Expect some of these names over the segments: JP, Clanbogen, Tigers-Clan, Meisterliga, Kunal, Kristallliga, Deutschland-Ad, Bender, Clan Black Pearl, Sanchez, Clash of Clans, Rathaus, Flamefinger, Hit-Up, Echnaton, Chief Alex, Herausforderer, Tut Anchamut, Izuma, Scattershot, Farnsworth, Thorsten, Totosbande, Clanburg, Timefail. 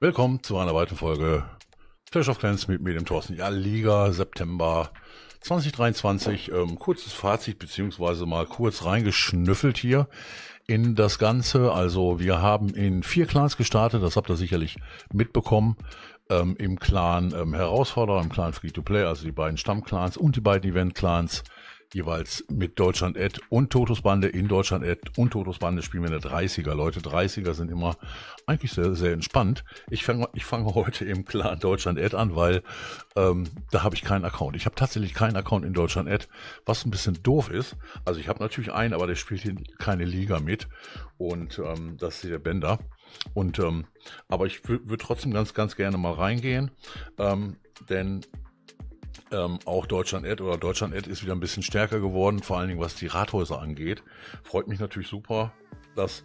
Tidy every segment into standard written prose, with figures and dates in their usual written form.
Willkommen zu einer weiteren Folge Clash of Clans mit dem Thorsten. Ja, Liga September 2023. Kurzes Fazit, beziehungsweise mal kurz reingeschnüffelt hier in das Ganze. Also wir haben in 4 Clans gestartet, das habt ihr sicherlich mitbekommen. Im Clan Herausforderer, im Clan Free-to-Play, also die beiden Stammclans und die beiden Event-Clans. Jeweils mit Deutschland-Ad und Totosbande. In Deutschland-Ad und Totosbande spielen wir eine 30er. Leute, 30er sind immer eigentlich sehr, sehr entspannt. Ich fange heute im Clan Deutschland-Ad an, weil da habe ich keinen Account. Ich habe tatsächlich keinen Account in Deutschland-Ad, was ein bisschen doof ist. Also ich habe natürlich einen, aber der spielt hier keine Liga mit. Und das ist der Bender. Und aber ich würde trotzdem ganz gerne mal reingehen, denn auch Deutschland-Ad ist wieder ein bisschen stärker geworden, vor allen Dingen was die Rathäuser angeht. Freut mich natürlich super, dass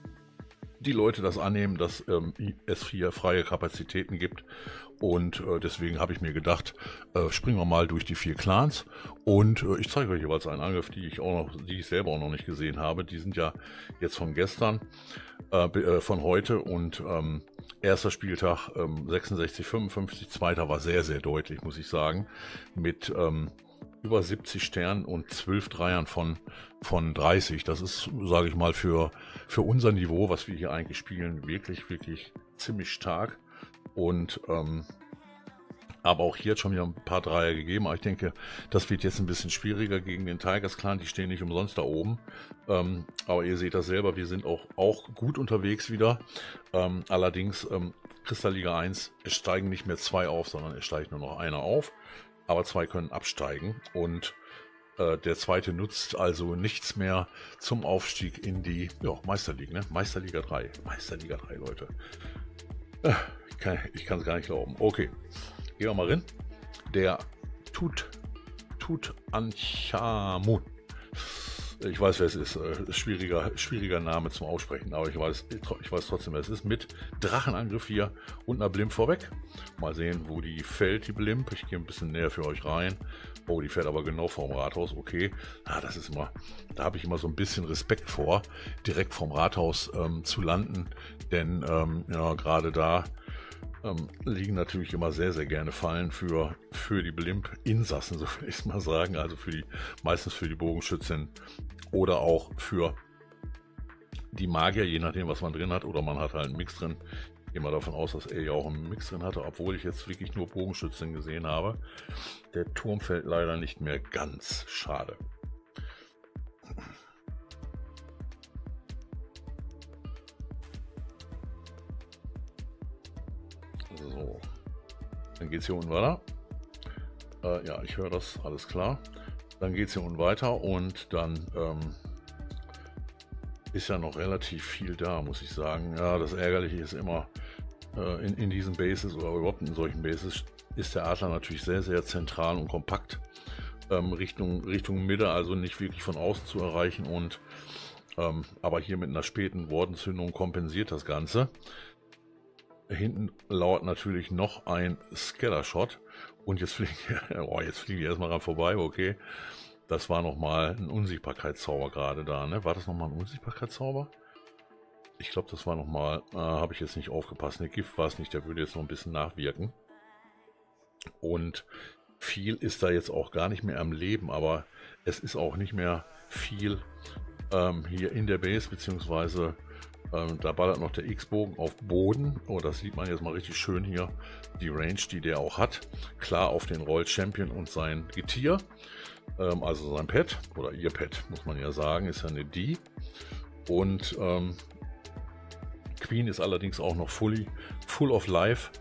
die Leute das annehmen, dass es hier freie Kapazitäten gibt. Und deswegen habe ich mir gedacht, springen wir mal durch die 4 Clans. Und ich zeige euch jeweils einen Angriff, die ich selber auch noch nicht gesehen habe. Die sind ja jetzt von gestern, von heute. Und erster Spieltag 66-55, zweiter war sehr, sehr deutlich, muss ich sagen. Mit über 70 Sternen und 12 Dreiern von 30. Das ist, sage ich mal, für unser Niveau, was wir hier eigentlich spielen, wirklich, wirklich ziemlich stark. Und aber auch hier hat schon wieder ein paar Dreier gegeben. Aber ich denke, das wird jetzt ein bisschen schwieriger gegen den Tigers-Clan. Die stehen nicht umsonst da oben. Aber ihr seht das selber, wir sind auch gut unterwegs wieder. Allerdings, Kristallliga 1, es steigen nicht mehr 2 auf, sondern es steigt nur noch einer auf. Aber 2 können absteigen und der zweite nutzt also nichts mehr zum Aufstieg in die Meisterliga, ne? Meisterliga 3. Meisterliga 3, Leute. Ich kann es gar nicht glauben. Okay, gehen wir mal rein. Der Tut Anchamut. Ich weiß, wer es ist. Schwieriger Name zum Aussprechen, aber ich weiß trotzdem, wer es ist. Mit Drachenangriff hier und einer Blimp vorweg. Mal sehen, wo die fällt, die Blimp. Ich gehe ein bisschen näher für euch rein. Oh, die fällt aber genau vorm Rathaus. Okay, das ist immer, da habe ich immer so ein bisschen Respekt vor, direkt vorm Rathaus zu landen. Denn gerade da liegen natürlich immer sehr, sehr gerne Fallen für die Blimp-Insassen, so will ich es mal sagen. Also meistens für die Bogenschützen oder auch für die Magier, je nachdem, was man drin hat. Oder man hat halt einen Mix drin. Ich gehe mal davon aus, dass er ja auch einen Mix drin hatte, obwohl ich jetzt wirklich nur Bogenschützen gesehen habe. Der Turm fällt leider nicht mehr ganz. Schade. So, dann geht es hier unten weiter. Ja, ich höre das, alles klar. Dann geht es hier unten weiter und dann ist ja noch relativ viel da, muss ich sagen. Ja, das Ärgerliche ist immer, in diesen Bases oder überhaupt in solchen Bases ist der Adler natürlich sehr, sehr zentral und kompakt Richtung Mitte, also nicht wirklich von außen zu erreichen. Und aber hier mit einer späten Wortenzündung kompensiert das Ganze. Hinten lauert natürlich noch ein Scatter-Shot. Und jetzt fliegen wir erstmal ran vorbei, okay. Das war nochmal ein Unsichtbarkeitszauber gerade da, ne? War das nochmal ein Unsichtbarkeitszauber? Ich glaube, das war nochmal, habe ich jetzt nicht aufgepasst. Ne, Gift war es nicht, der würde jetzt noch ein bisschen nachwirken. Und viel ist da jetzt auch gar nicht mehr am Leben, aber es ist auch nicht mehr viel hier in der Base, beziehungsweise da ballert noch der X-Bogen auf Boden. Oh, das sieht man jetzt mal richtig schön hier. Die Range, die der auch hat. Klar auf den Roll Champion und sein Getier. Also sein Pet. Oder ihr Pet, muss man ja sagen. Ist ja eine Die. Und Queen ist allerdings auch noch full of life.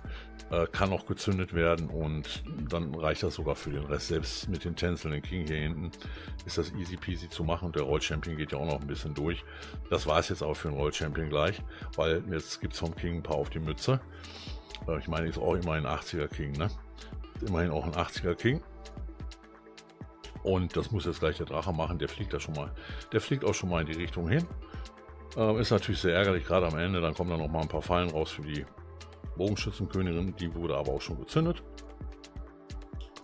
Kann auch gezündet werden. Und dann reicht das sogar für den Rest. Selbst mit den tänzelnden King hier hinten ist das easy peasy zu machen. Und der Roll Champion geht ja auch noch ein bisschen durch. Das war es jetzt auch für den Roll Champion gleich. Weil jetzt gibt es vom King ein paar auf die Mütze. Ich meine, ist auch immerhin ein 80er King, ne? Ist immerhin auch ein 80er King. Und das muss jetzt gleich der Drache machen. Der fliegt da schon mal. Der fliegt auch schon mal in die Richtung hin. Ist natürlich sehr ärgerlich, gerade am Ende. Dann kommen da noch mal ein paar Fallen raus für die Bogenschützenkönigin, die wurde aber auch schon gezündet.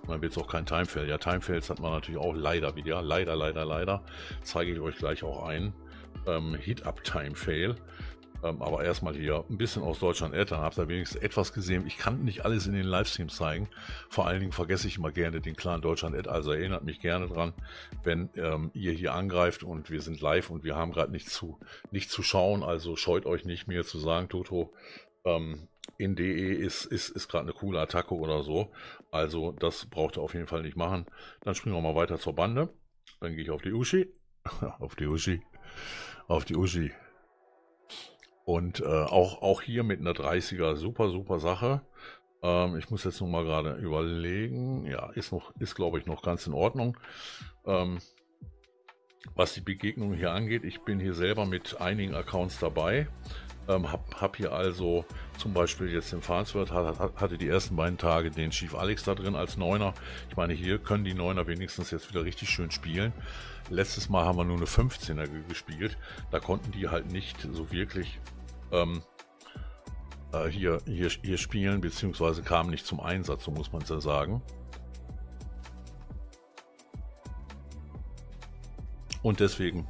Dann wird es auch kein Timefail. Ja, Timefails hat man natürlich auch leider wieder. Leider. Zeige ich euch gleich auch einen Hit-Up-Timefail. Aber erstmal hier ein bisschen aus Deutschland-Ad, dann habt ihr wenigstens etwas gesehen. Ich kann nicht alles in den Livestreams zeigen. Vor allen Dingen vergesse ich immer gerne den Clan Deutschland-Ad, also erinnert mich gerne dran, wenn ihr hier angreift und wir sind live und wir haben gerade nichts zu schauen, also scheut euch nicht, mir zu sagen, Toto, in DE ist gerade eine coole Attacke oder so. Also das braucht ihr auf jeden Fall nicht machen. Dann springen wir mal weiter zur Bande. Dann gehe ich auf die Uschi. auf die Uschi. Und auch hier mit einer 30er, super Sache. Ich muss jetzt noch mal gerade überlegen. Ja, ist glaube ich noch ganz in Ordnung. Was die Begegnung hier angeht, ich bin hier selber mit einigen Accounts dabei. Hab hier also zum Beispiel jetzt den Farnsworth, hatte die ersten beiden Tage den Chief Alex da drin als Neuner. Ich meine, hier können die Neuner wenigstens jetzt wieder richtig schön spielen. Letztes Mal haben wir nur eine 15er gespielt. Da konnten die halt nicht so wirklich hier spielen, beziehungsweise kamen nicht zum Einsatz, so muss man es ja sagen. Und deswegen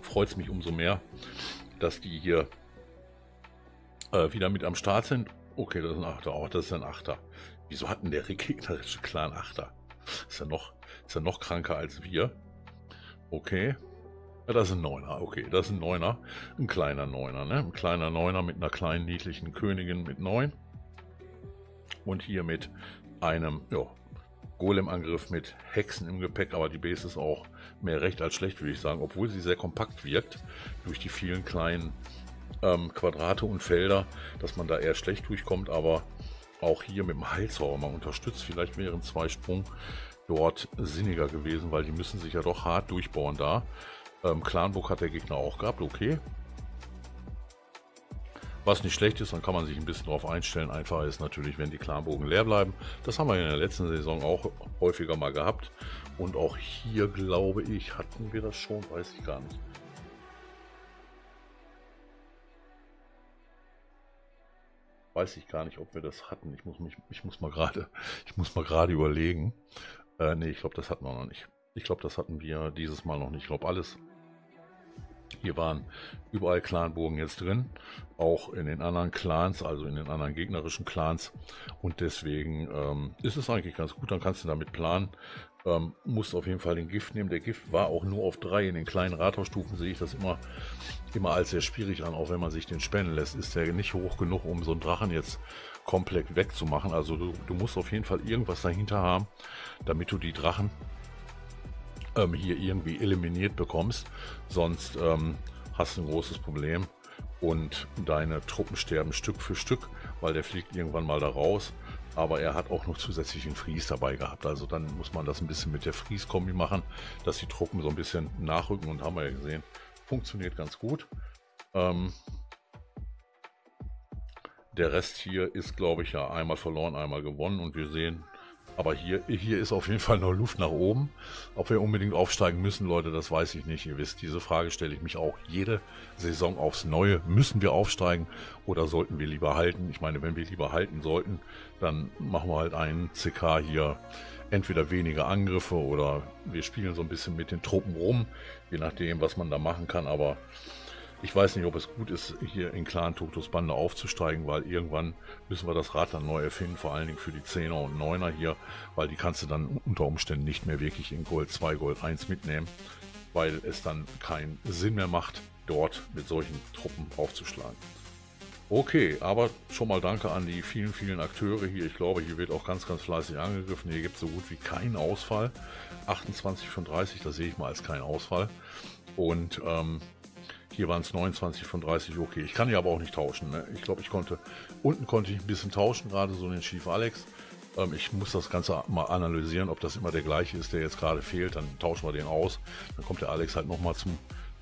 freut es mich umso mehr, dass die hier wieder mit am Start sind. Okay, das ist ein Achter. Oh, das ist ein Achter. Wieso hatten der gegnerische Clan Achter? Ist ja noch kranker als wir. Okay. Ja, das ist ein Neuner. Okay, das ist ein Neuner. Ein kleiner Neuner, ne? Ein kleiner Neuner mit einer kleinen niedlichen Königin mit 9. Und hier mit einem Golem-Angriff mit Hexen im Gepäck. Aber die Base ist auch mehr recht als schlecht, würde ich sagen. Obwohl sie sehr kompakt wirkt durch die vielen kleinen Quadrate und Felder, dass man da eher schlecht durchkommt, aber auch hier mit dem Heilzauber mal unterstützt. Vielleicht wären zwei Sprung dort sinniger gewesen, weil die müssen sich ja doch hart durchbohren da. Clanburg hat der Gegner auch gehabt, okay. Was nicht schlecht ist, dann kann man sich ein bisschen darauf einstellen. Einfacher ist natürlich, wenn die Clanbogen leer bleiben. Das haben wir in der letzten Saison auch häufiger mal gehabt. Und auch hier, glaube ich, hatten wir das schon, weiß ich gar nicht. Weiß ich gar nicht, ob wir das hatten. Ich muss mal gerade überlegen. Ne, ich glaube, das hatten wir noch nicht. Ich glaube, das hatten wir dieses Mal noch nicht. Ich glaube, alles. Hier waren überall Clanbogen jetzt drin. Auch in den anderen Clans, also in den anderen gegnerischen Clans. Und deswegen ist es eigentlich ganz gut. Dann kannst du damit planen. Musst auf jeden Fall den Gift nehmen. Der Gift war auch nur auf 3. In den kleinen Rathausstufen sehe ich das immer als sehr schwierig an, auch wenn man sich den spenden lässt. Ist der nicht hoch genug, um so einen Drachen jetzt komplett wegzumachen. Also du musst auf jeden Fall irgendwas dahinter haben, damit du die Drachen hier irgendwie eliminiert bekommst. Sonst hast du ein großes Problem und deine Truppen sterben Stück für Stück, weil der fliegt irgendwann mal da raus. Aber er hat auch noch zusätzlichen Fries dabei gehabt. Also dann muss man das ein bisschen mit der Fries-Kombi machen, dass die Truppen so ein bisschen nachrücken. Und haben wir ja gesehen, funktioniert ganz gut. Der Rest hier ist, glaube ich, ja einmal verloren, einmal gewonnen. Und wir sehen, aber hier ist auf jeden Fall noch Luft nach oben. Ob wir unbedingt aufsteigen müssen, Leute, das weiß ich nicht. Ihr wisst, diese Frage stelle ich mich auch jede Saison aufs Neue. Müssen wir aufsteigen oder sollten wir lieber halten? Ich meine, wenn wir lieber halten sollten, dann machen wir halt einen CK hier entweder weniger Angriffe oder wir spielen so ein bisschen mit den Truppen rum, je nachdem, was man da machen kann. Aber ich weiß nicht, ob es gut ist, hier in Clan Totosbande aufzusteigen, weil irgendwann müssen wir das Rad dann neu erfinden, vor allen Dingen für die 10er und 9er hier, weil die kannst du dann unter Umständen nicht mehr wirklich in Gold 2, Gold 1 mitnehmen, weil es dann keinen Sinn mehr macht, dort mit solchen Truppen aufzuschlagen. Okay, aber schon mal danke an die vielen Akteure hier. Ich glaube, hier wird auch ganz fleißig angegriffen. Hier gibt es so gut wie keinen Ausfall. 28 von 30, das sehe ich mal als kein Ausfall. Und hier waren es 29 von 30, okay. Ich kann ja aber auch nicht tauschen, ne? Ich glaube, unten konnte ich ein bisschen tauschen, gerade so den Chief Alex. Ich muss das Ganze mal analysieren, ob das immer der gleiche ist, der jetzt gerade fehlt. Dann tauschen wir den aus. Dann kommt der Alex halt nochmal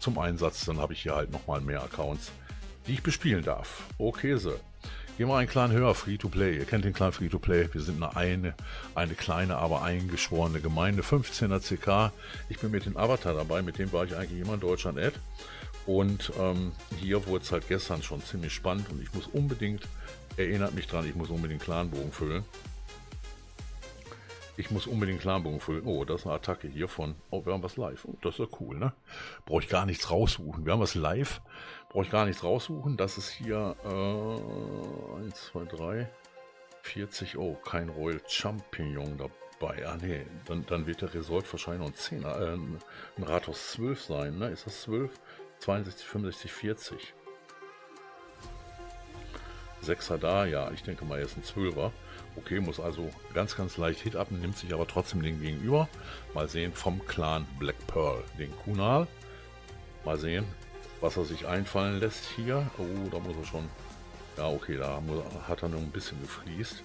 zum Einsatz. Dann habe ich hier halt nochmal mehr Accounts, die ich bespielen darf. Okay, so. Gehen wir einen kleinen höher, Free-to-Play. Ihr kennt den kleinen Free-to-Play. Wir sind eine kleine, aber eingeschworene Gemeinde. 15er CK. Ich bin mit dem Avatar dabei. Mit dem war ich eigentlich immer in Deutschland-Ad. Und hier wurde es halt gestern schon ziemlich spannend und ich muss unbedingt, erinnert mich dran, ich muss unbedingt Clanbogen füllen. Ich muss unbedingt Clanbogen füllen. Oh, das ist eine Attacke hier von... Oh, wir haben was live. Oh, das ist ja cool, ne? Brauche ich gar nichts raussuchen. Wir haben was live. Brauche ich gar nichts raussuchen. Das ist hier... 1, 2, 3... 40. Oh, kein Royal Champignon dabei. Ah, nee. Dann wird der Resort wahrscheinlich noch ein 10. Ein Rathaus 12 sein, ne? Ist das 12? 62, 65, 40. 6er da, ja, ich denke mal, er ist ein 12er. Okay, muss also ganz, ganz leicht Hit up, nimmt sich aber trotzdem den Gegenüber. Mal sehen, vom Clan Black Pearl, den Kunal. Mal sehen, was er sich einfallen lässt hier. Oh, da muss er schon... Ja, okay, da hat er noch ein bisschen gefliest.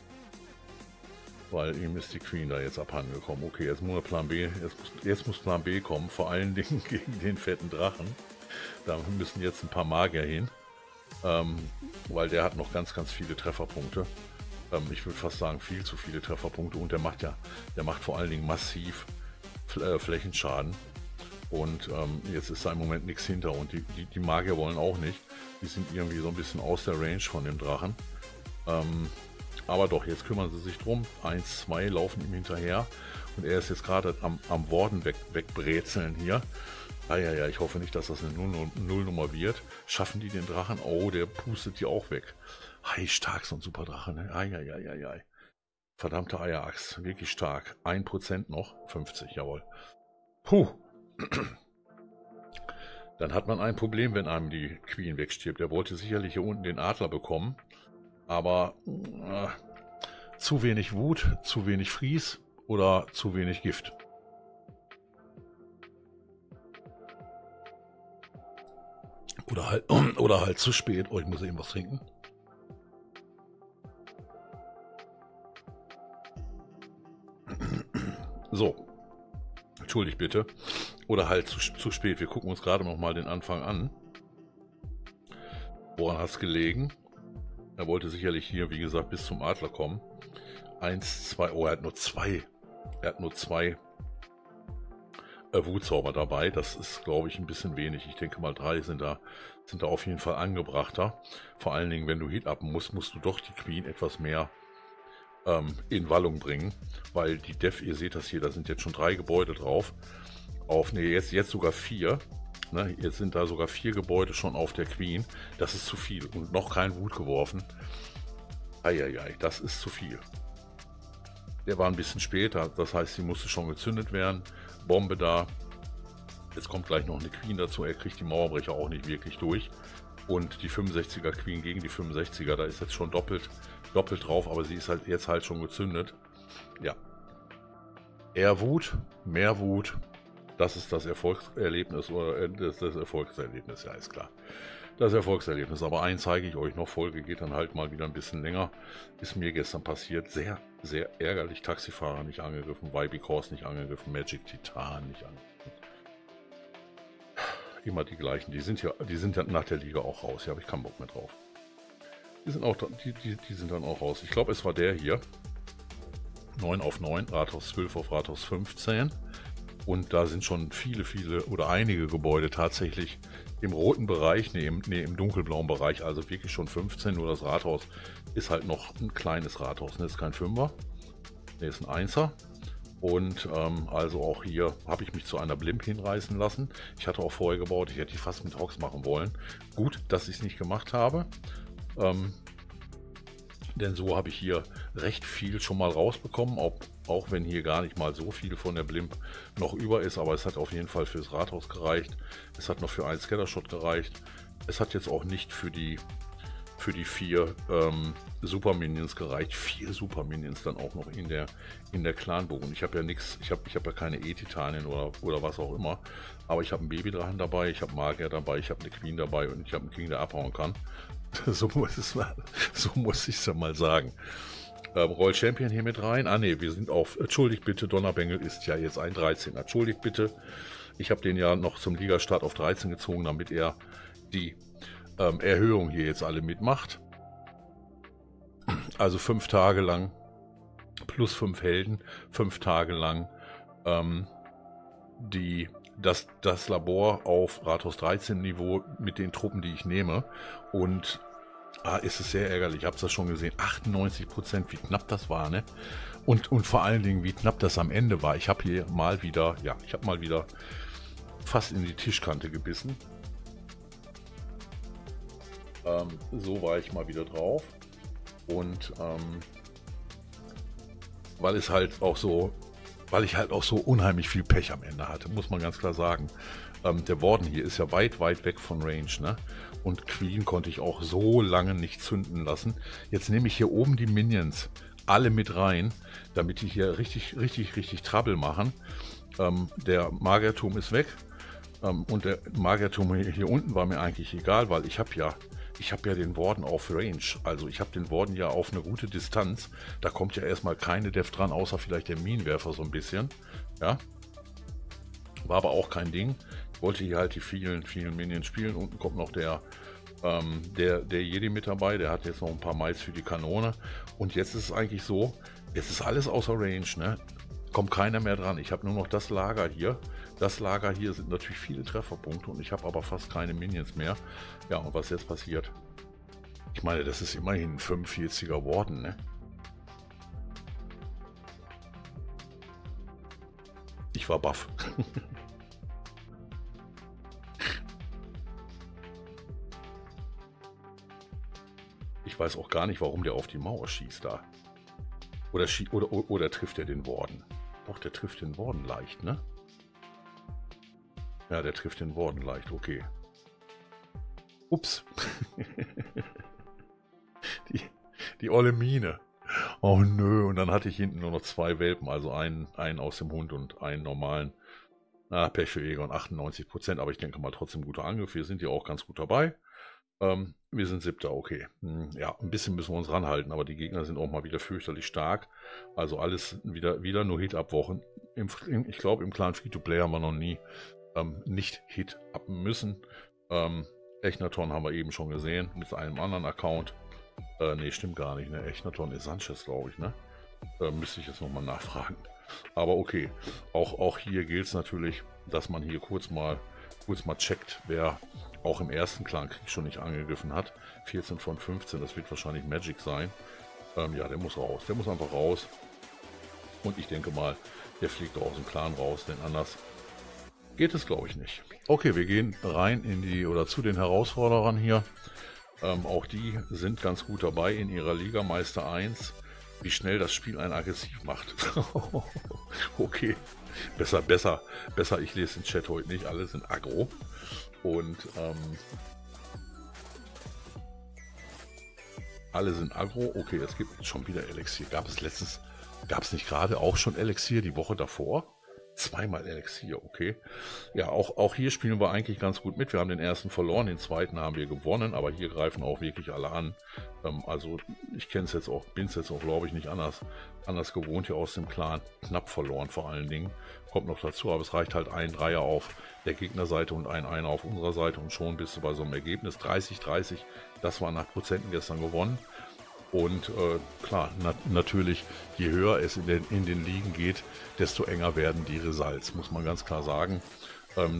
Weil ihm ist die Queen da jetzt abhandengekommen. Okay, jetzt muss Plan B, jetzt muss Plan B kommen, vor allen Dingen gegen den fetten Drachen. Da müssen jetzt ein paar Magier hin. Weil der hat noch ganz, ganz viele Trefferpunkte. Ich würde fast sagen, viel zu viele Trefferpunkte. Und der macht vor allen Dingen massiv Flächenschaden. Und jetzt ist da im Moment nichts hinter. Und die Magier wollen auch nicht. Die sind irgendwie so ein bisschen aus der Range von dem Drachen. Aber doch, jetzt kümmern sie sich drum. 1, 2 laufen ihm hinterher. Und er ist jetzt gerade am Warden wegbrezeln hier. Ah, ja, ich hoffe nicht, dass das eine Nullnummer wird. Schaffen die den Drachen? Oh, der pustet die auch weg. Hi, stark, so ein super Drache, ne? Ai. Verdammte Eierachs, wirklich stark. 1% noch, 50, jawohl. Puh. Dann hat man ein Problem, wenn einem die Queen wegstirbt. Er wollte sicherlich hier unten den Adler bekommen, aber zu wenig Wut, zu wenig Fries oder zu wenig Gift. Oder halt zu spät. Oh, ich muss eben was trinken. So. Entschuldigt bitte. Oder halt zu spät. Wir gucken uns gerade noch mal den Anfang an. Woran hat es gelegen? Er wollte sicherlich hier, wie gesagt, bis zum Adler kommen. 1, 2. Oh, er hat nur 2. Er hat nur 2. Wutzauber dabei, das ist, glaube ich, ein bisschen wenig. Ich denke mal, 3 sind da auf jeden Fall angebrachter. Vor allen Dingen, wenn du hitappen musst, musst du doch die Queen etwas mehr in Wallung bringen, weil die Def, ihr seht das hier, da sind jetzt schon 3 Gebäude drauf. Jetzt sogar 4. Ne, jetzt sind da sogar 4 Gebäude schon auf der Queen. Das ist zu viel und noch kein Wut geworfen. Eieiei, das ist zu viel. Der war ein bisschen später, das heißt, sie musste schon gezündet werden. Bombe da. Jetzt kommt gleich noch eine Queen dazu. Er kriegt die Mauerbrecher auch nicht wirklich durch. Und die 65er Queen gegen die 65er. Da ist jetzt schon doppelt drauf. Aber sie ist halt jetzt halt schon gezündet. Ja. Eher Wut, mehr Wut. Das ist das Erfolgserlebnis. Oder das Erfolgserlebnis, ja, ist klar. Das Erfolgserlebnis. Aber eins zeige ich euch noch. Folge geht dann halt mal wieder ein bisschen länger. Ist mir gestern passiert. Sehr, sehr ärgerlich. Taxifahrer nicht angegriffen. YB Horse nicht angegriffen. Magic Titan nicht angegriffen. Immer die gleichen. Die sind ja nach der Liga auch raus. Hier habe ich keinen Bock mehr drauf. Die sind dann auch raus. Ich glaube, es war der hier. 9 auf 9. Rathaus 12 auf Rathaus 15. Und da sind schon viele oder einige Gebäude tatsächlich im roten Bereich, im dunkelblauen Bereich, also wirklich schon 15, nur das Rathaus ist halt noch ein kleines Rathaus, ne? Ist kein 5er, ne, ist ein 1er. Und also auch hier habe ich mich zu einer Blimp hinreißen lassen. Ich hatte auch vorher gebaut, ich hätte die fast mit Hawks machen wollen. Gut, dass ich es nicht gemacht habe, denn so habe ich hier recht viel schon mal rausbekommen, auch wenn hier gar nicht mal so viel von der Blimp noch über ist, aber es hat auf jeden Fall fürs Rathaus gereicht. Es hat noch für einen Scattershot gereicht. Es hat jetzt auch nicht für die 4 Super Minions gereicht. 4 Super Minions dann auch noch in der Clanbogen. Ich habe ja nichts, ich habe ja keine E-Titanen oder was auch immer, aber ich habe einen Babydrachen dabei, ich habe Magier dabei, ich habe eine Queen dabei und ich habe einen King, der abhauen kann. So muss ich es ja mal sagen. Royal Champion hier mit rein. Ah ne, wir sind auf... Entschuldigt bitte, Donnerbengel ist ja jetzt ein 13er. Entschuldigt bitte. Ich habe den ja noch zum Ligastart auf 13 gezogen, damit er die Erhöhung hier jetzt alle mitmacht. Also 5 Tage lang plus 5 Helden, 5 Tage lang das Labor auf Rathaus 13 Niveau mit den Truppen, die ich nehme. Und Ah, ist es sehr ärgerlich. Ich habe das schon gesehen. 98%, wie knapp das war, ne? Und vor allen Dingen, wie knapp das am Ende war. Ich habe hier mal wieder, ja, ich habe mal wieder fast in die Tischkante gebissen. So war ich mal wieder drauf. Und weil ich halt auch so unheimlich viel Pech am Ende hatte, muss man ganz klar sagen. Der Warden hier ist ja weit, weit weg von Range, ne? Und Queen konnte ich auch so lange nicht zünden lassen. Jetzt nehme ich hier oben die Minions alle mit rein, damit die hier richtig, richtig, richtig Trouble machen. Der Magierturm ist weg. Und der Magierturm hier unten war mir eigentlich egal, weil ich habe ja den Warden auf Range. Also ich habe den Warden ja auf eine gute Distanz. Da kommt ja erstmal keine Def dran, außer vielleicht der Minenwerfer so ein bisschen. Ja. War aber auch kein Ding. Ich wollte hier halt die vielen, vielen Minions spielen. Unten kommt noch der Jedi mit dabei. Der hat jetzt noch ein paar Mais für die Kanone. Und jetzt ist es eigentlich so, jetzt ist alles außer Range, ne? Kommt keiner mehr dran. Ich habe nur noch das Lager hier. Das Lager hier sind natürlich viele Trefferpunkte und ich habe aber fast keine Minions mehr. Ja, und was jetzt passiert? Ich meine, das ist immerhin ein 45er Warden, ne? Ich war baff. Ich weiß auch gar nicht, warum der auf die Mauer schießt da. Oder trifft er den Warden? Doch, der trifft den Warden leicht, ne? Ja, der trifft den Warden leicht, okay. Ups. die olle Mine. Oh nö, und dann hatte ich hinten nur noch zwei Welpen, also einen aus dem Hund und einen normalen. Ah, Pech für Jäger und 98%, aber ich denke mal trotzdem guter Angriff. Wir sind ja auch ganz gut dabei. Wir sind 7. Okay. Ja, ein bisschen müssen wir uns ranhalten, aber die Gegner sind auch mal wieder fürchterlich stark. Also alles wieder nur Hit-Up-Wochen. Ich glaube, im Clan Free-to-Play haben wir noch nie nicht Hit-Uppen müssen. Echnaton haben wir eben schon gesehen mit einem anderen Account. Ne, stimmt gar nicht. Ne? Echnaton ist Sanchez, glaube ich. Ne? Müsste ich jetzt nochmal nachfragen. Aber okay, auch hier gilt es natürlich, dass man hier kurz mal checkt, wer auch im ersten Clankrieg schon nicht angegriffen hat. 14 von 15, das wird wahrscheinlich Magic sein. Ja, der muss raus. Der muss einfach raus. Und ich denke mal, der fliegt aus dem Clan raus, denn anders geht es, glaube ich, nicht. Okay, wir gehen rein in die oder zu den Herausforderern hier. Auch die sind ganz gut dabei in ihrer Liga, Meister 1. Wie schnell das Spiel einen aggressiv macht. Okay, besser. Ich lese den Chat heute nicht. Alle sind aggro. Und alle sind aggro. Okay, es gibt schon wieder Elixier. Gab es nicht gerade auch schon Elixier die Woche davor? Zweimal Elixier, okay. Ja, auch hier spielen wir eigentlich ganz gut mit. Wir haben den ersten verloren, den zweiten haben wir gewonnen, aber hier greifen auch wirklich alle an. Also ich kenne es jetzt auch, bin es jetzt auch, glaube ich, nicht anders gewohnt hier aus dem Clan. Knapp verloren vor allen Dingen. Kommt noch dazu, aber es reicht halt ein Dreier auf der Gegnerseite und ein Einer auf unserer Seite und schon bist du bei so einem Ergebnis. 30-30, das war nach Prozenten gestern gewonnen. Und klar, natürlich, je höher es in den Ligen geht, desto enger werden die Results, muss man ganz klar sagen.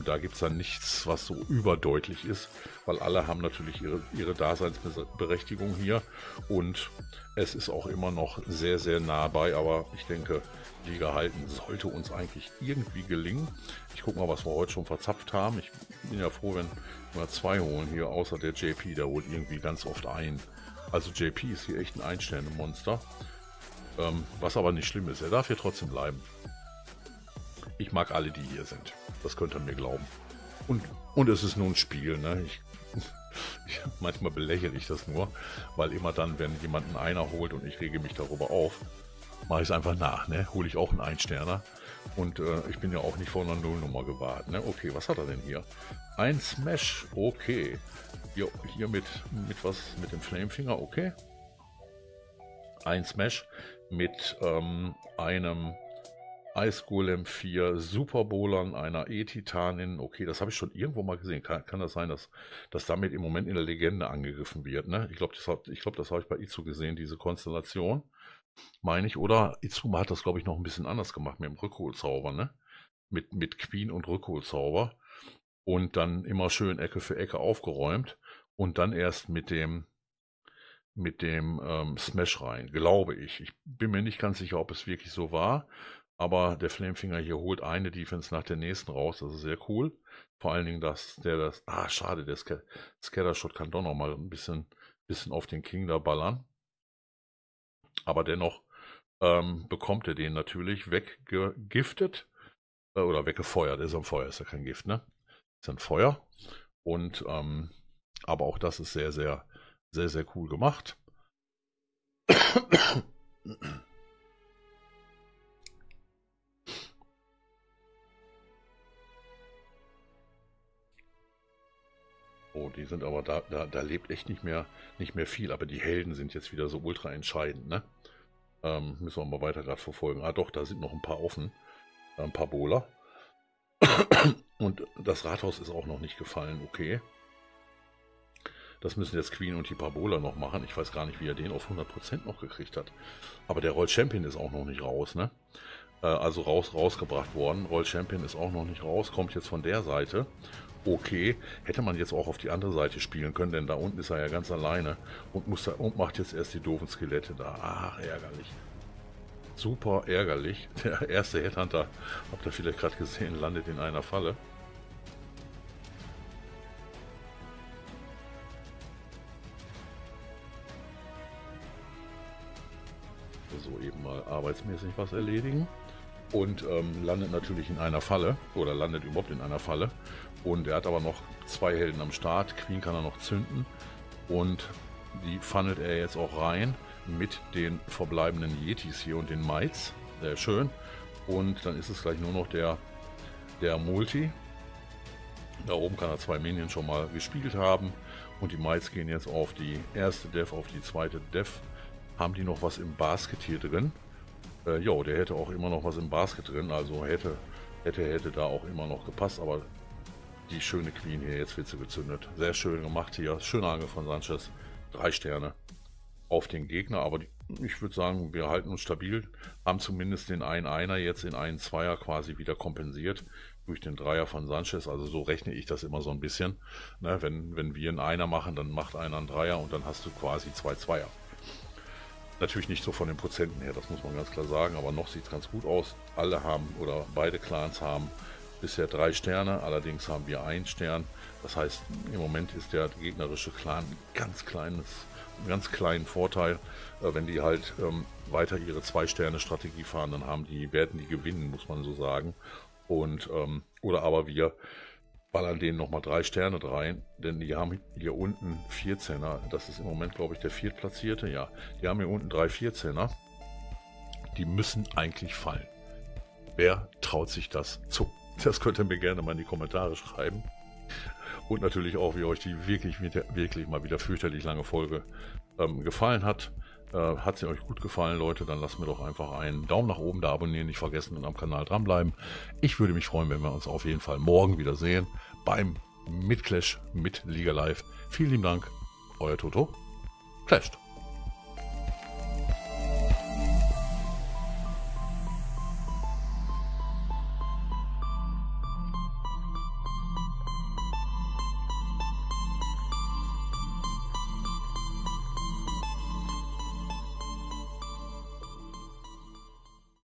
Da gibt es dann nichts, was so überdeutlich ist, weil alle haben natürlich ihre Daseinsberechtigung hier. Und es ist auch immer noch sehr, sehr nah bei, aber ich denke, Liga halten sollte uns eigentlich irgendwie gelingen. Ich gucke mal, was wir heute schon verzapft haben. Ich bin ja froh, wenn wir zwei holen hier, außer der JP, der holt irgendwie ganz oft ein. Also JP ist hier echt ein Einsterne-Monster, was aber nicht schlimm ist. Er darf hier trotzdem bleiben. Ich mag alle, die hier sind. Das könnt ihr mir glauben. Und es ist nur ein Spiel, ne? Manchmal belächle ich das nur, weil immer dann, wenn jemand einen Einer holt und ich rege mich darüber auf, mache ich es einfach nach, ne? Hole ich auch einen Einsterner. Und ich bin ja auch nicht vor einer Nullnummer gewahrt, ne? Okay, was hat er denn hier? Ein Smash, okay. Hier mit dem Flamefinger, okay. Ein Smash mit einem Eisgolem, 4 Superbolern, einer E-Titanin. Okay, das habe ich schon irgendwo mal gesehen. Kann das sein, dass damit im Moment in der Legende angegriffen wird, ne? Ich glaube, das habe ich bei Izu gesehen, diese Konstellation. Meine ich, oder Izuma hat das, glaube ich, noch ein bisschen anders gemacht mit dem Rückholzauber, ne? Mit Queen und Rückholzauber und dann immer schön Ecke für Ecke aufgeräumt und dann erst mit dem mit dem Smash rein, glaube ich. Ich bin mir nicht ganz sicher, ob es wirklich so war, aber der Flamefinger hier holt eine Defense nach der nächsten raus, das ist sehr cool. Vor allen Dingen, dass der das... Ah, schade, der Scattershot kann doch nochmal ein bisschen auf den King da ballern. Aber dennoch bekommt er den natürlich weggegiftet oder weggefeuert. Ist am Feuer, ist ja kein Gift, ne? Ist ein Feuer. Und aber auch das ist sehr, sehr... sehr, sehr cool gemacht. Oh, die sind aber da lebt echt nicht mehr viel, aber die Helden sind jetzt wieder so ultra entscheidend, ne? Müssen wir mal weiter gerade verfolgen. Ah doch, da sind noch ein paar offen, ein paar Bowler. Und das Rathaus ist auch noch nicht gefallen, okay. Das müssen jetzt Queen und die Parabola noch machen. Ich weiß gar nicht, wie er den auf 100% noch gekriegt hat. Aber der Roll Champion ist auch noch nicht raus, ne? Also rausgebracht worden. Roll Champion ist auch noch nicht raus. Kommt jetzt von der Seite. Okay. Hätte man jetzt auch auf die andere Seite spielen können, denn da unten ist er ja ganz alleine. Und macht jetzt erst die doofen Skelette da. Ach, ärgerlich. Super ärgerlich. Der erste Headhunter, habt ihr vielleicht gerade gesehen, landet in einer Falle. So eben mal arbeitsmäßig was erledigen und landet natürlich in einer Falle oder landet überhaupt in einer Falle, und er hat aber noch zwei Helden am Start. Queen kann er noch zünden und die funnelt er jetzt auch rein mit den verbleibenden Yetis hier und den Mites, sehr schön, und dann ist es gleich nur noch der Multi. Da oben kann er zwei Minions schon mal gespielt haben und die Mites gehen jetzt auf die erste Def, auf die zweite Def. Haben die noch was im Basket hier drin? Jo, der hätte auch immer noch was im Basket drin. Also hätte da auch immer noch gepasst. Aber die schöne Queen hier, jetzt wird sie gezündet. Sehr schön gemacht hier. Schöner Angriff von Sanchez. 3 Sterne auf den Gegner. Aber ich würde sagen, wir halten uns stabil. Haben zumindest den einen Einer jetzt in einen Zweier quasi wieder kompensiert. Durch den Dreier von Sanchez. Also so rechne ich das immer so ein bisschen. Ne, wenn wir einen Einer machen, dann macht einer einen Dreier. Und dann hast du quasi 2 Zweier. Natürlich nicht so von den Prozenten her, das muss man ganz klar sagen, aber noch sieht es ganz gut aus. Alle haben, oder beide Clans haben bisher 3 Sterne, allerdings haben wir 1 Stern. Das heißt, im Moment ist der gegnerische Clan einen ganz kleinen Vorteil. Wenn die halt weiter ihre 2-Sterne-Strategie fahren, dann werden die gewinnen, muss man so sagen. Und oder aber wir ballern denen nochmal 3 Sterne rein, denn die haben hier unten 14er, das ist im Moment, glaube ich, der Viertplatzierte, ja, die haben hier unten 3 14er, die müssen eigentlich fallen. Wer traut sich das zu? Das könnt ihr mir gerne mal in die Kommentare schreiben. Und natürlich auch, wie euch die wirklich mal wieder fürchterlich lange Folge gefallen hat. Hat sie euch gut gefallen, Leute, dann lasst mir doch einfach einen Daumen nach oben da, abonnieren nicht vergessen und am Kanal dranbleiben. Ich würde mich freuen, wenn wir uns auf jeden Fall morgen wieder sehen beim Mit Clash mit Liga Live. Vielen lieben Dank, euer Toto. Clasht!